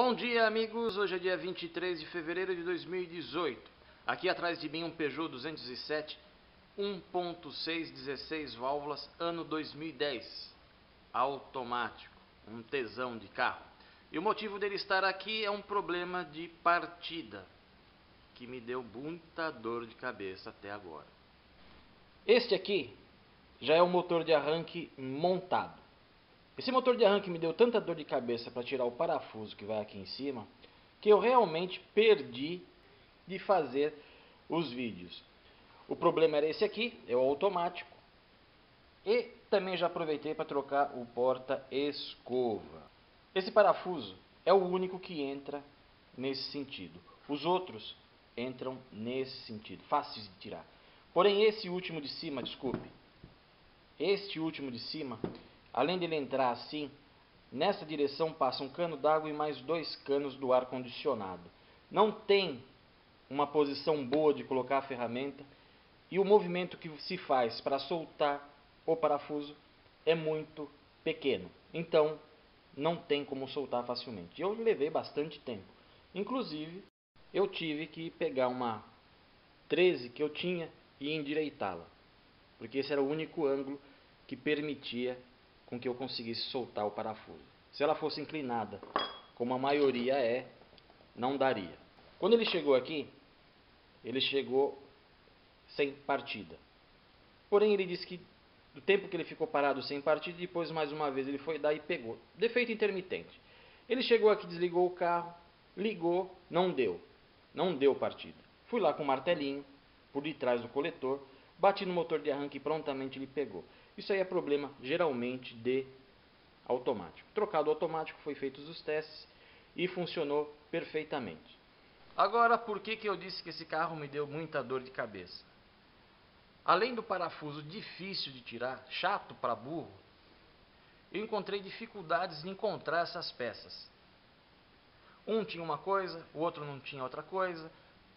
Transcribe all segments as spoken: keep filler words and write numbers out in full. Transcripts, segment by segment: Bom dia, amigos! Hoje é dia vinte e três de fevereiro de dois mil e dezoito. Aqui atrás de mim um Peugeot duzentos e sete um ponto seis, dezesseis válvulas, ano dois mil e dez, automático, um tesão de carro. E o motivo dele estar aqui é um problema de partida, que me deu muita dor de cabeça até agora. Este aqui já é o motor de arranque montado. Esse motor de arranque me deu tanta dor de cabeça para tirar o parafuso que vai aqui em cima, que eu realmente perdi de fazer os vídeos. O problema era esse aqui, é o automático. E também já aproveitei para trocar o porta-escova. Esse parafuso é o único que entra nesse sentido. Os outros entram nesse sentido, fáceis de tirar. Porém, esse último de cima, desculpe, este último de cima... Além dele entrar assim, nessa direção passa um cano d'água e mais dois canos do ar-condicionado. Não tem uma posição boa de colocar a ferramenta e o movimento que se faz para soltar o parafuso é muito pequeno. Então, não tem como soltar facilmente. Eu levei bastante tempo. Inclusive, eu tive que pegar uma treze que eu tinha e endireitá-la, porque esse era o único ângulo que permitia com que eu conseguisse soltar o parafuso. Se ela fosse inclinada, como a maioria é, não daria. Quando ele chegou aqui, ele chegou sem partida. Porém, ele disse que do tempo que ele ficou parado sem partida, depois mais uma vez ele foi dar e pegou. Defeito intermitente. Ele chegou aqui, desligou o carro, ligou, não deu. Não deu partida. Fui lá com o martelinho, por detrás do coletor, bati no motor de arranque e prontamente ele pegou. Isso aí é problema geralmente de automático. Trocado automático, foi feitos os testes e funcionou perfeitamente. Agora, por que que eu disse que esse carro me deu muita dor de cabeça? Além do parafuso difícil de tirar, chato para burro, eu encontrei dificuldades em encontrar essas peças. Um tinha uma coisa, o outro não tinha outra coisa,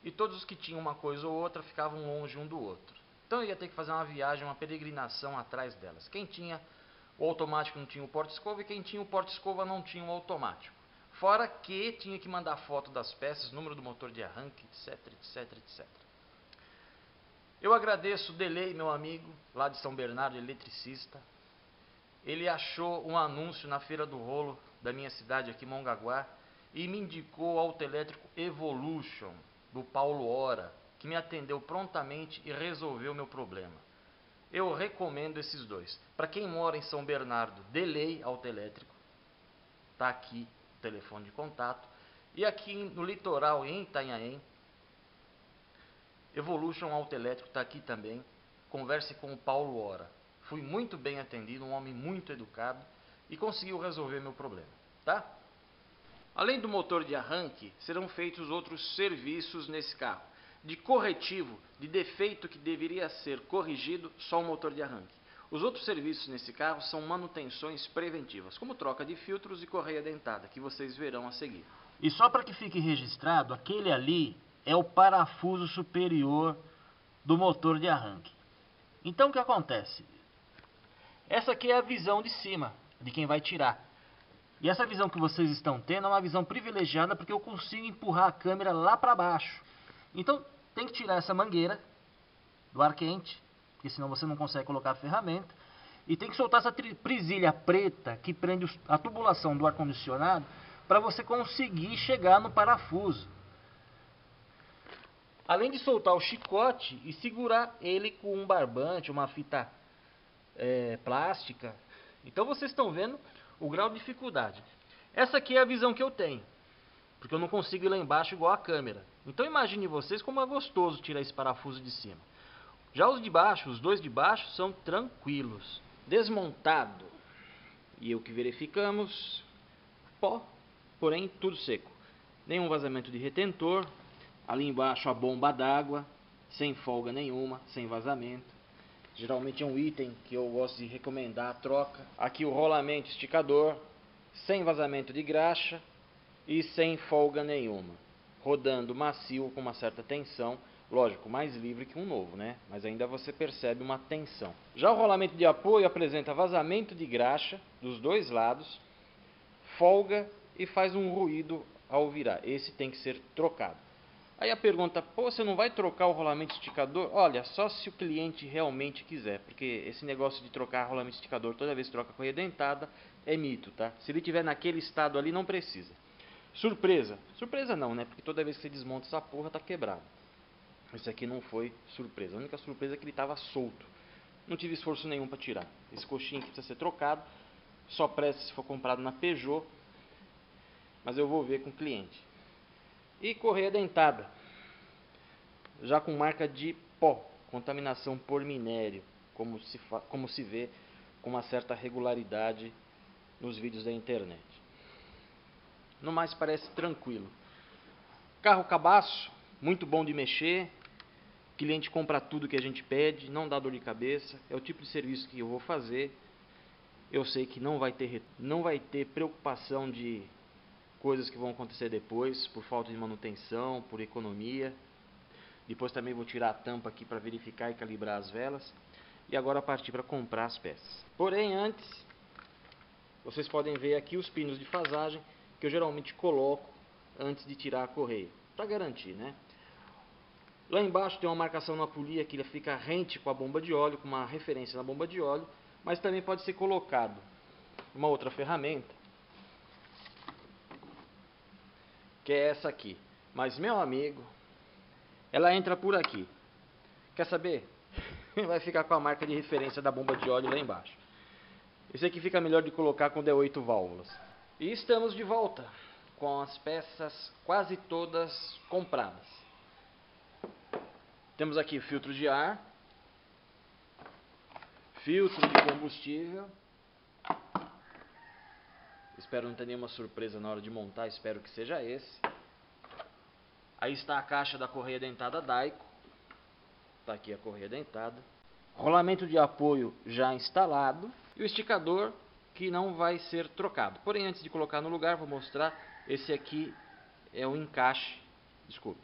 e todos os que tinham uma coisa ou outra ficavam longe um do outro. Então eu ia ter que fazer uma viagem, uma peregrinação atrás delas. Quem tinha o automático não tinha o porta-escova e quem tinha o porta-escova não tinha o automático. Fora que tinha que mandar foto das peças, número do motor de arranque, etc, etc, et cetera. Eu agradeço o Delay, meu amigo, lá de São Bernardo, eletricista. Ele achou um anúncio na Feira do Rolo da minha cidade aqui, Mongaguá, e me indicou o Auto Elétrico Evolution, do Paulo Ora, que me atendeu prontamente e resolveu meu problema. Eu recomendo esses dois. Para quem mora em São Bernardo, Delay Auto Elétrico, está aqui o telefone de contato. E aqui no litoral, em Itanhaém, Evolution Auto Elétrico está aqui também. Converse com o Paulo Ora. Fui muito bem atendido, um homem muito educado e conseguiu resolver meu problema, tá? Além do motor de arranque, serão feitos outros serviços nesse carro. De corretivo, de defeito que deveria ser corrigido, só o motor de arranque. Os outros serviços nesse carro são manutenções preventivas, como troca de filtros e correia dentada, que vocês verão a seguir. E só para que fique registrado, aquele ali é o parafuso superior do motor de arranque. Então o que acontece? Essa aqui é a visão de cima, de quem vai tirar. E essa visão que vocês estão tendo é uma visão privilegiada, porque eu consigo empurrar a câmera lá para baixo. Então, tem que tirar essa mangueira do ar quente, porque senão você não consegue colocar a ferramenta. E tem que soltar essa presilha preta que prende a tubulação do ar-condicionado para você conseguir chegar no parafuso. Além de soltar o chicote e segurar ele com um barbante, uma fita é, plástica. Então, vocês estão vendo o grau de dificuldade. Essa aqui é a visão que eu tenho, porque eu não consigo ir lá embaixo igual a câmera. Então imagine vocês como é gostoso tirar esse parafuso de cima. Já os de baixo, os dois de baixo, são tranquilos. Desmontado, e o que verificamos, pó, porém tudo seco. Nenhum vazamento de retentor, ali embaixo a bomba d'água, sem folga nenhuma, sem vazamento. Geralmente é um item que eu gosto de recomendar a troca. Aqui o rolamento esticador, sem vazamento de graxa e sem folga nenhuma, rodando macio com uma certa tensão, lógico, mais livre que um novo, né? Mas ainda você percebe uma tensão. Já o rolamento de apoio apresenta vazamento de graxa dos dois lados, folga e faz um ruído ao virar. Esse tem que ser trocado. Aí a pergunta, pô, você não vai trocar o rolamento esticador? Olha, só se o cliente realmente quiser, porque esse negócio de trocar rolamento esticador toda vez que troca com redentada é mito, tá? Se ele tiver naquele estado ali, não precisa. Surpresa. Surpresa não, né? Porque toda vez que você desmonta essa porra, tá quebrado. Esse aqui não foi surpresa. A única surpresa é que ele tava solto. Não tive esforço nenhum para tirar. Esse coxinho aqui precisa ser trocado. Só presta se for comprado na Peugeot. Mas eu vou ver com o cliente. E correia dentada, já com marca de pó, contaminação por minério, como se, como se vê com uma certa regularidade nos vídeos da internet. No mais, parece tranquilo. Carro cabaço, muito bom de mexer, o cliente compra tudo que a gente pede, não dá dor de cabeça, é o tipo de serviço que eu vou fazer. Eu sei que não vai ter, não vai ter preocupação de coisas que vão acontecer depois, por falta de manutenção, por economia. Depois também vou tirar a tampa aqui para verificar e calibrar as velas. E agora partir para comprar as peças. Porém, antes, vocês podem ver aqui os pinos de fasagem, que eu geralmente coloco antes de tirar a correia, para garantir, né? Lá embaixo tem uma marcação na polia que ele fica rente com a bomba de óleo, com uma referência na bomba de óleo, mas também pode ser colocado uma outra ferramenta, que é essa aqui. Mas, meu amigo, ela entra por aqui. Quer saber? Vai ficar com a marca de referência da bomba de óleo lá embaixo. Esse aqui fica melhor de colocar quando é oito válvulas. E estamos de volta, com as peças quase todas compradas. Temos aqui o filtro de ar, filtro de combustível. Espero não ter nenhuma surpresa na hora de montar, espero que seja esse. Aí está a caixa da correia dentada Daico. Está aqui a correia dentada. Rolamento de apoio já instalado. E o esticador que não vai ser trocado. Porém, antes de colocar no lugar, vou mostrar. Esse aqui é um encaixe. Desculpe.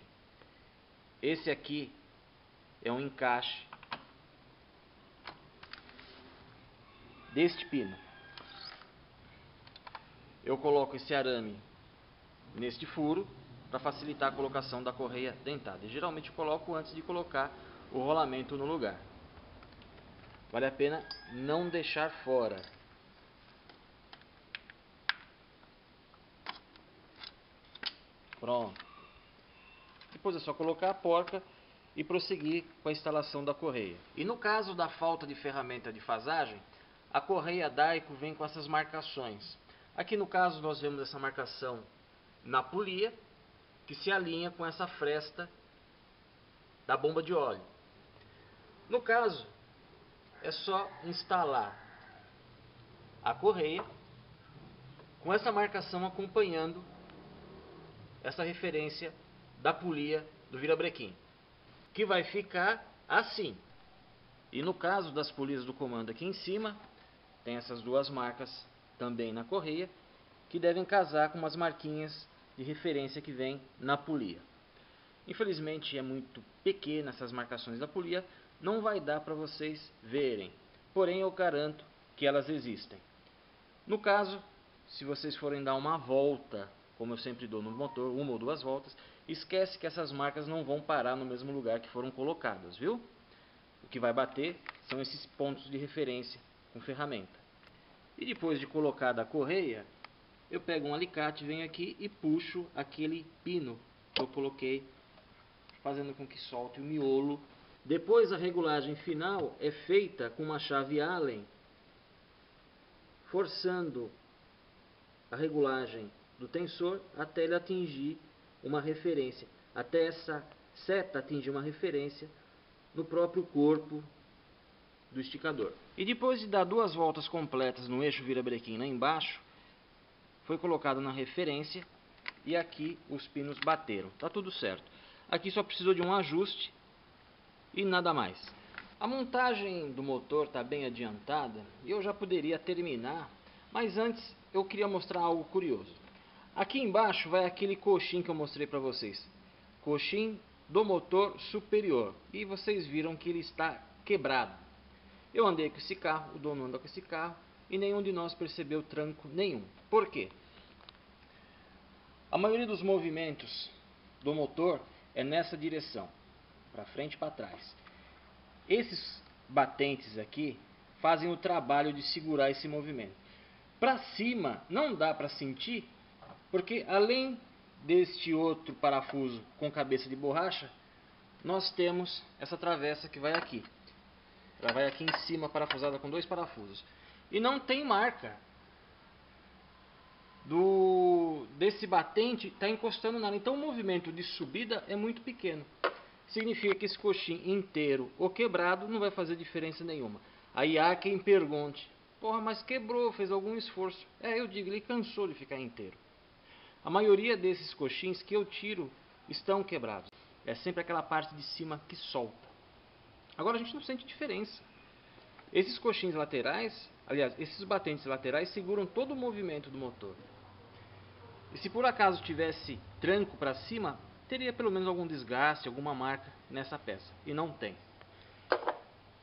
Esse aqui é um encaixe deste pino. Eu coloco esse arame neste furo para facilitar a colocação da correia dentada. E geralmente eu coloco antes de colocar o rolamento no lugar. Vale a pena não deixar fora. Pronto. Depois é só colocar a porca e prosseguir com a instalação da correia. E no caso da falta de ferramenta de fasagem, a correia Daico vem com essas marcações. Aqui no caso nós vemos essa marcação na polia, que se alinha com essa fresta da bomba de óleo. No caso, é só instalar a correia com essa marcação acompanhando essa referência da polia do virabrequim, que vai ficar assim. E no caso das polias do comando aqui em cima, tem essas duas marcas também na correia, que devem casar com umas marquinhas de referência que vem na polia. Infelizmente é muito pequena essas marcações da polia, não vai dar para vocês verem, porém eu garanto que elas existem. No caso, se vocês forem dar uma volta, como eu sempre dou no motor, uma ou duas voltas, esquece que essas marcas não vão parar no mesmo lugar que foram colocadas, viu? O que vai bater são esses pontos de referência com ferramenta. E depois de colocada a correia, eu pego um alicate, venho aqui e puxo aquele pino que eu coloquei, fazendo com que solte o miolo. Depois a regulagem final é feita com uma chave Allen, forçando a regulagem do tensor até ele atingir uma referência, até essa seta atingir uma referência no próprio corpo do esticador. E depois de dar duas voltas completas no eixo virabrequim lá embaixo, foi colocado na referência e aqui os pinos bateram. Tá tudo certo. Aqui só precisou de um ajuste e nada mais. A montagem do motor tá bem adiantada e eu já poderia terminar, mas antes eu queria mostrar algo curioso. Aqui embaixo vai aquele coxim que eu mostrei para vocês. Coxim do motor superior. E vocês viram que ele está quebrado. Eu andei com esse carro, o dono anda com esse carro, e nenhum de nós percebeu tranco nenhum. Por quê? A maioria dos movimentos do motor é nessa direção, para frente e para trás. Esses batentes aqui fazem o trabalho de segurar esse movimento. Para cima não dá para sentir, porque além deste outro parafuso com cabeça de borracha, nós temos essa travessa que vai aqui. Ela vai aqui em cima, parafusada com dois parafusos. E não tem marca do desse batente tá encostando nada. Então o movimento de subida é muito pequeno. Significa que esse coxim inteiro ou quebrado não vai fazer diferença nenhuma. Aí há quem pergunte: porra, mas quebrou, fez algum esforço. É, eu digo, ele cansou de ficar inteiro. A maioria desses coxins que eu tiro estão quebrados. É sempre aquela parte de cima que solta. Agora a gente não sente diferença. Esses coxins laterais, aliás, esses batentes laterais seguram todo o movimento do motor. E se por acaso tivesse tranco para cima, teria pelo menos algum desgaste, alguma marca nessa peça. E não tem.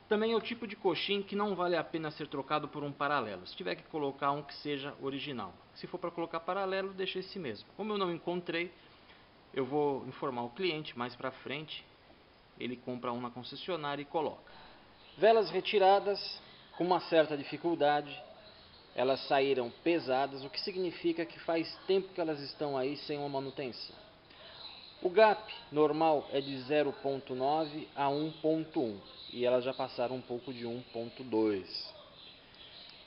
Também é o tipo de coxim que não vale a pena ser trocado por um paralelo. Se tiver que colocar um que seja original. Se for para colocar paralelo, deixa esse mesmo. Como eu não encontrei, eu vou informar o cliente mais para frente. Ele compra um na concessionária e coloca. Velas retiradas com uma certa dificuldade. Elas saíram pesadas, o que significa que faz tempo que elas estão aí sem uma manutenção. O gap normal é de zero ponto nove a um ponto um e elas já passaram um pouco de um ponto dois.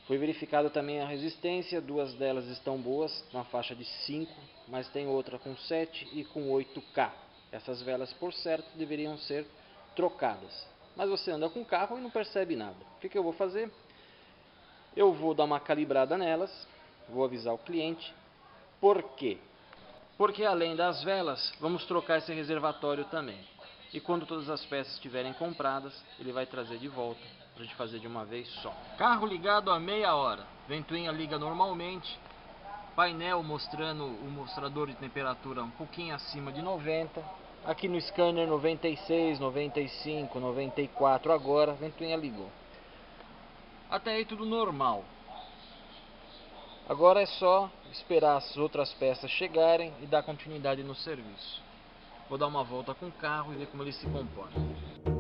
Foi verificada também a resistência, duas delas estão boas, na faixa de cinco, mas tem outra com sete e com oito K. Essas velas, por certo, deveriam ser trocadas. Mas você anda com o carro e não percebe nada. O que que eu vou fazer? Eu vou dar uma calibrada nelas, vou avisar o cliente. Por quê? Porque além das velas, vamos trocar esse reservatório também. E quando todas as peças estiverem compradas, ele vai trazer de volta para a gente fazer de uma vez só. Carro ligado a meia hora, ventoinha liga normalmente, painel mostrando o mostrador de temperatura um pouquinho acima de noventa. Aqui no scanner noventa e seis, noventa e cinco, noventa e quatro agora, ventoinha ligou. Até aí tudo normal. Agora é só esperar as outras peças chegarem e dar continuidade no serviço. Vou dar uma volta com o carro e ver como ele se comporta.